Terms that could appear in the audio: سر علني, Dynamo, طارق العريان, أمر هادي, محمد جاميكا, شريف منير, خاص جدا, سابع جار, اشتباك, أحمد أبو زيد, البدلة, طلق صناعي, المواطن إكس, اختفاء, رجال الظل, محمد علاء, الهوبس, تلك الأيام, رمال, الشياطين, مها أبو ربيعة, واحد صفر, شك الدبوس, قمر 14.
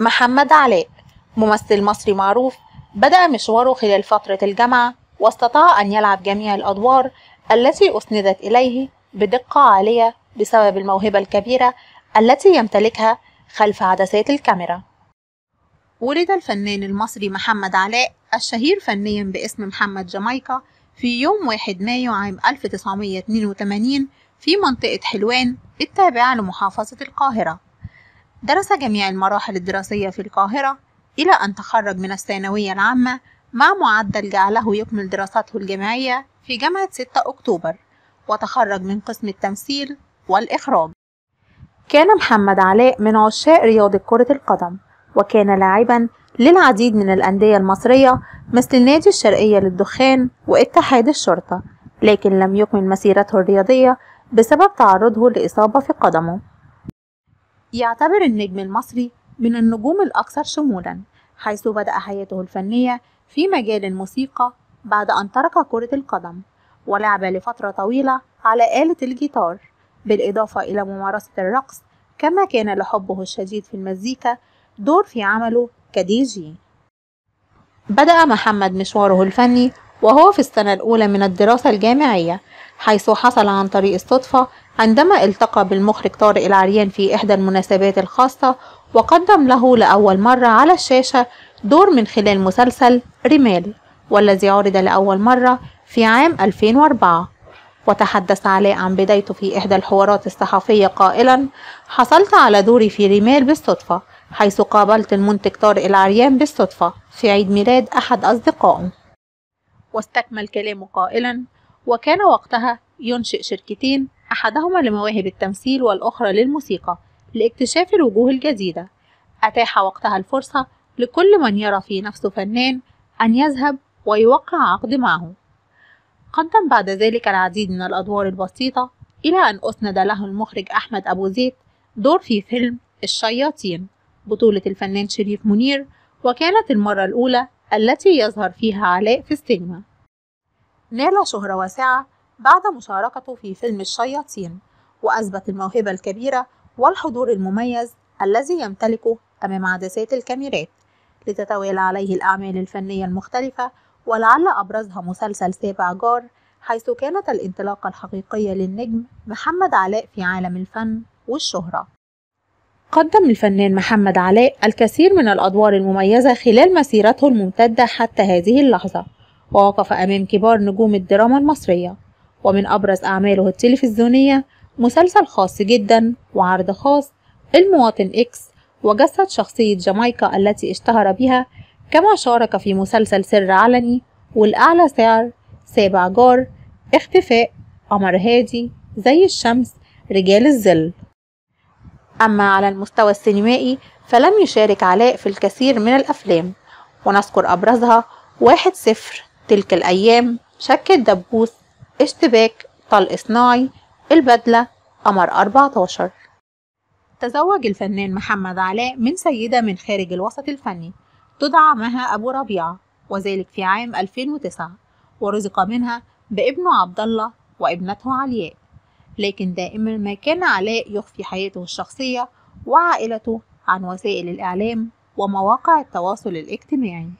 محمد علاء ممثل مصري معروف بدأ مشواره خلال فترة الجامعة، واستطاع أن يلعب جميع الأدوار التي أسندت إليه بدقة عالية بسبب الموهبة الكبيرة التي يمتلكها خلف عدسات الكاميرا. ولد الفنان المصري محمد علاء الشهير فنيا باسم محمد جاميكا في يوم 1 مايو عام 1982 في منطقة حلوان التابعة لمحافظة القاهرة. درس جميع المراحل الدراسية في القاهرة إلى أن تخرج من الثانوية العامة مع معدل جعله يكمل دراساته الجامعية في جامعة 6 أكتوبر، وتخرج من قسم التمثيل والإخراج. كان محمد علاء من عشاق رياضة كرة القدم، وكان لاعبا للعديد من الأندية المصرية مثل نادي الشرقية للدخان واتحاد الشرطة، لكن لم يكمل مسيرته الرياضية بسبب تعرضه لإصابة في قدمه. يعتبر النجم المصري من النجوم الأكثر شمولا، حيث بدأ حياته الفنية في مجال الموسيقى بعد أن ترك كرة القدم، ولعب لفترة طويلة على آلة الجيتار، بالإضافة إلى ممارسة الرقص، كما كان لحبه الشديد في المزيكا دور في عمله كدي جي. بدأ محمد مشواره الفني وهو في السنة الأولى من الدراسة الجامعية، حيث حصل عن طريق الصدفة عندما التقى بالمخرج طارق العريان في إحدى المناسبات الخاصة، وقدم له لأول مرة على الشاشة دور من خلال مسلسل رمال، والذي عرض لأول مرة في عام 2004. وتحدث علاء عن بدايته في إحدى الحوارات الصحفية قائلا: حصلت على دوري في رمال بالصدفة، حيث قابلت المنتج طارق العريان بالصدفة في عيد ميلاد أحد أصدقائه. واستكمل كلامه قائلا: وكان وقتها ينشئ شركتين، أحدهما لمواهب التمثيل والأخرى للموسيقى، لاكتشاف الوجوه الجديدة. أتاح وقتها الفرصة لكل من يرى في نفسه فنان أن يذهب ويوقع عقد معه. قدم بعد ذلك العديد من الأدوار البسيطة، إلى أن أسند له المخرج أحمد أبو زيد دور في فيلم الشياطين بطولة الفنان شريف منير، وكانت المرة الأولى التي يظهر فيها علاء في السينما. نال شهرة واسعة بعد مشاركته في فيلم الشياطين، وأثبت الموهبة الكبيرة والحضور المميز الذي يمتلكه أمام عدسات الكاميرات، لتتوالى عليه الأعمال الفنية المختلفة، ولعل أبرزها مسلسل سابع جار، حيث كانت الانطلاقة الحقيقية للنجم محمد علاء في عالم الفن والشهرة. قدم الفنان محمد علاء الكثير من الأدوار المميزة خلال مسيرته الممتدة حتى هذه اللحظة، ووقف أمام كبار نجوم الدراما المصرية، ومن أبرز أعماله التلفزيونية مسلسل خاص جدا، وعرض خاص، المواطن إكس، وجسد شخصية جاميكا التي اشتهر بها، كما شارك في مسلسل سر علني، والأعلى سعر، سابع جار، اختفاء، أمر هادي، زي الشمس، رجال الظل. أما على المستوى السينمائي فلم يشارك علاء في الكثير من الأفلام، ونذكر أبرزها: 1-0، تلك الأيام، شك الدبوس، اشتباك، طلق صناعي، البدلة، قمر 14. تزوج الفنان محمد علاء من سيدة من خارج الوسط الفني تدعى مها أبو ربيعة، وذلك في عام 2009، ورزق منها بابنه عبد الله وابنته علياء. لكن دائما ما كان علاء يخفي حياته الشخصية وعائلته عن وسائل الإعلام ومواقع التواصل الاجتماعي.